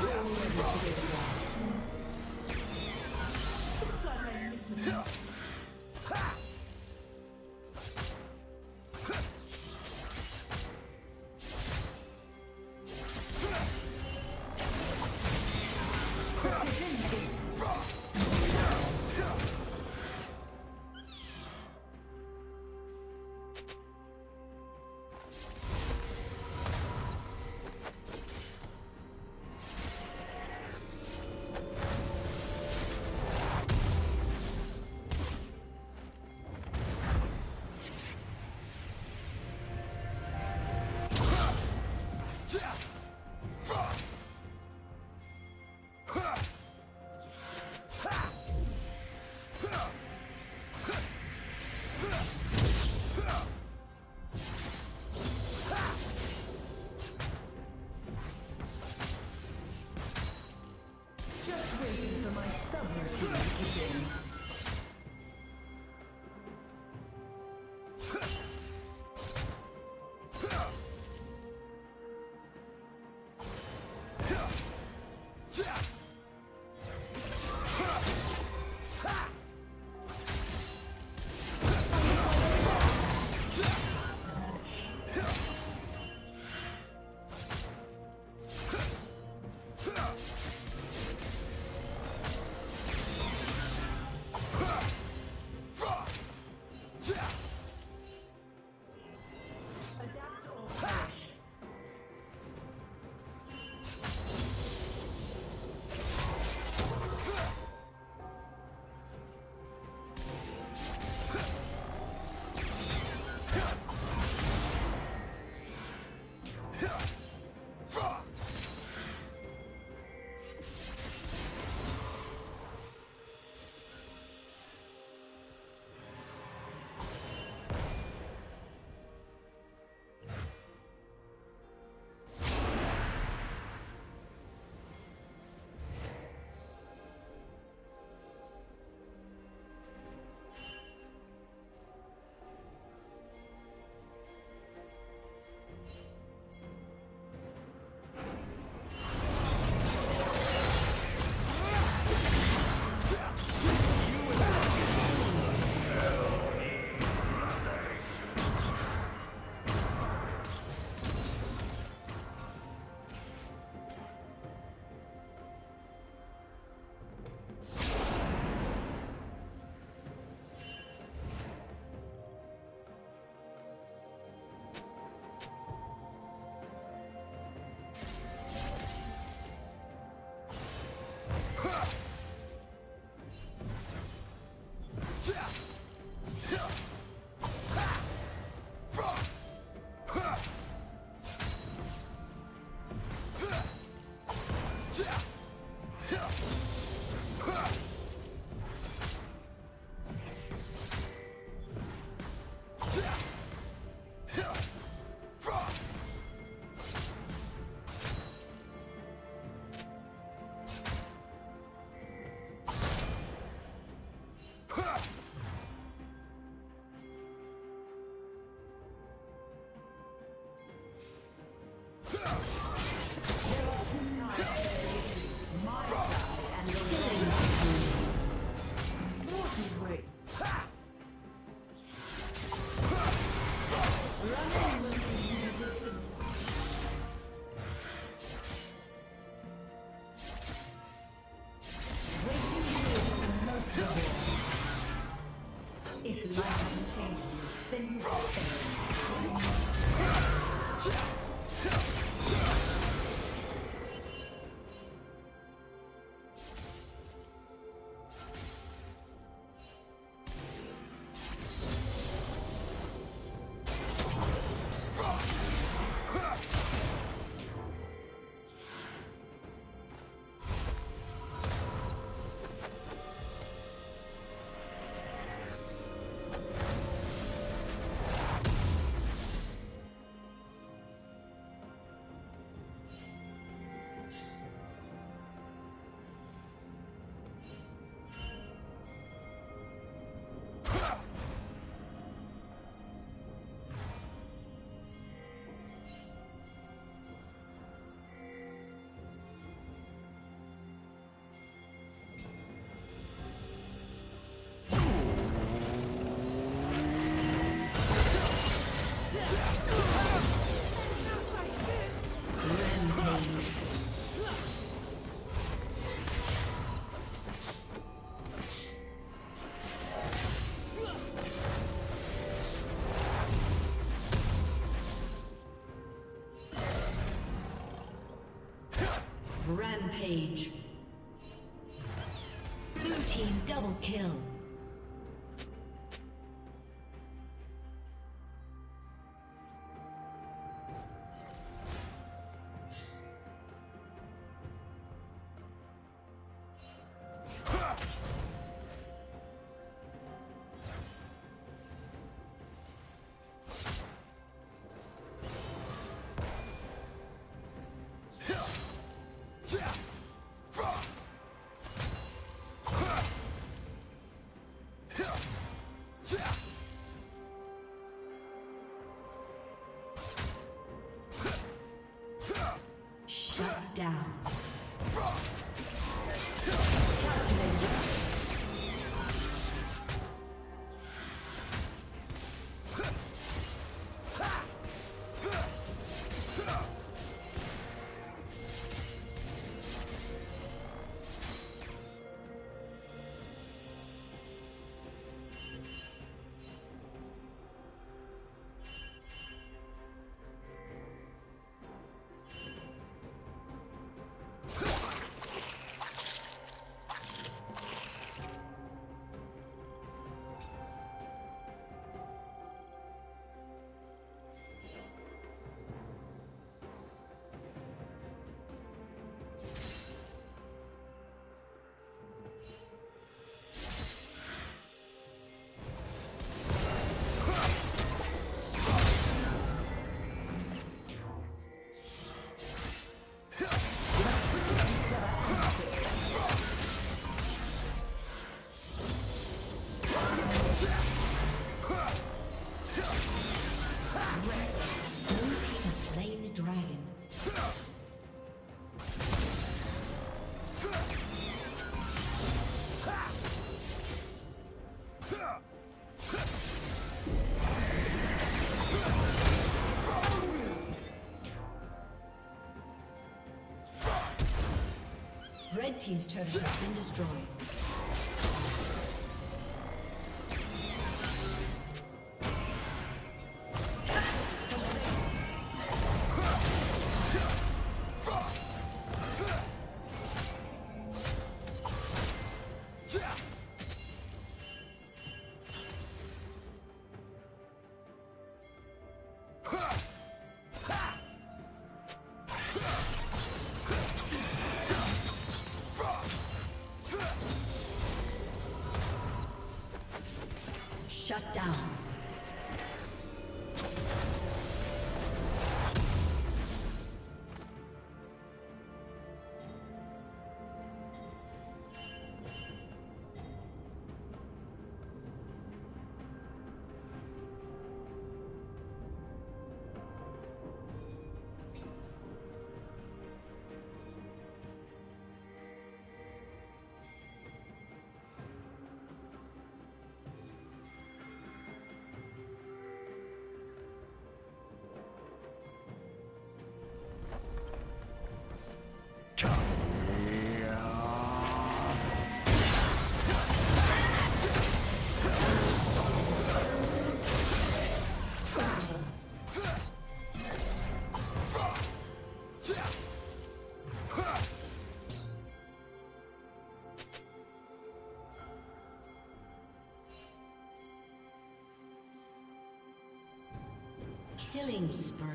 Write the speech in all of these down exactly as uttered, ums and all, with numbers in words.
They're all inside. Rampage. Blue team double kill. Red team's turret has been destroyed. Shut down. Killing spree.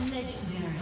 Legendary.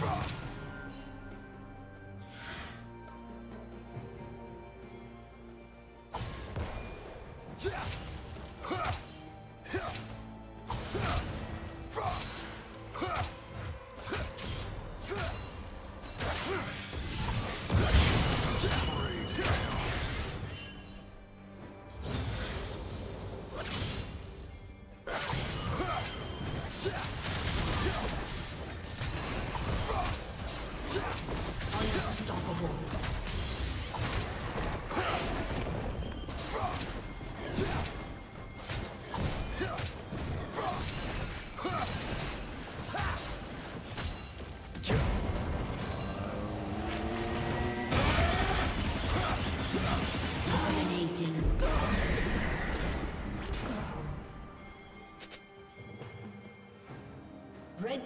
Red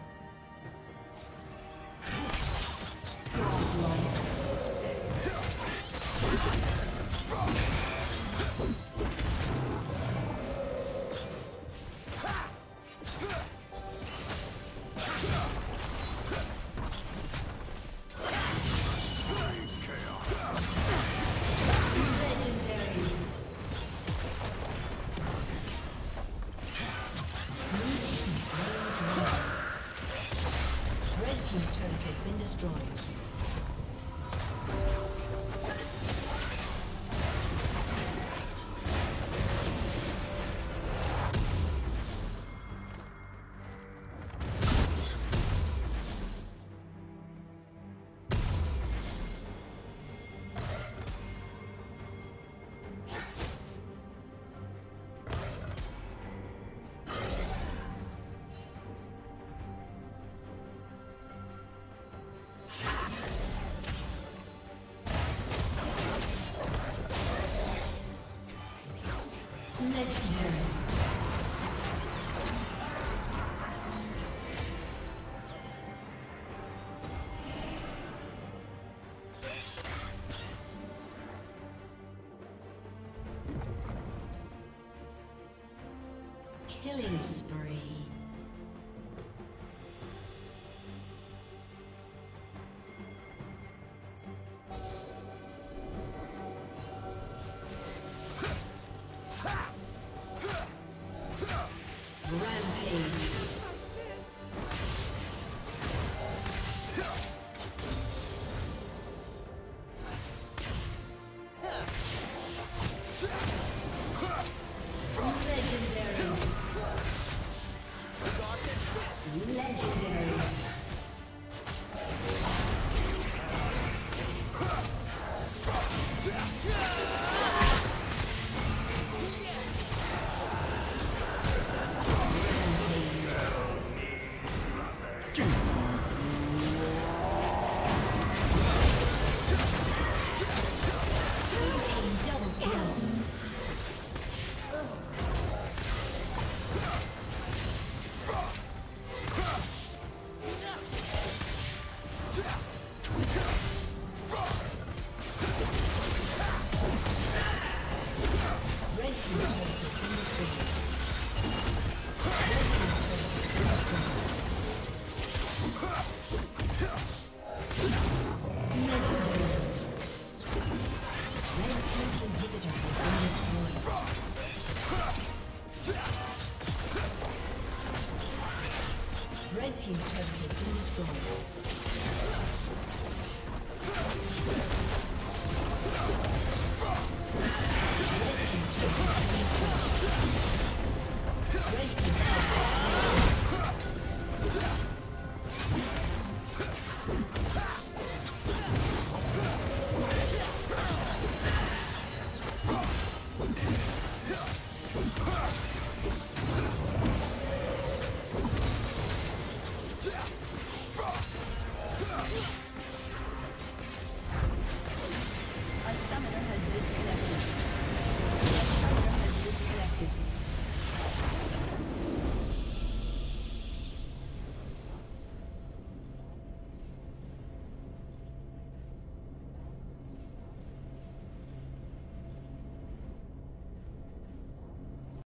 Killing spree. Yeah.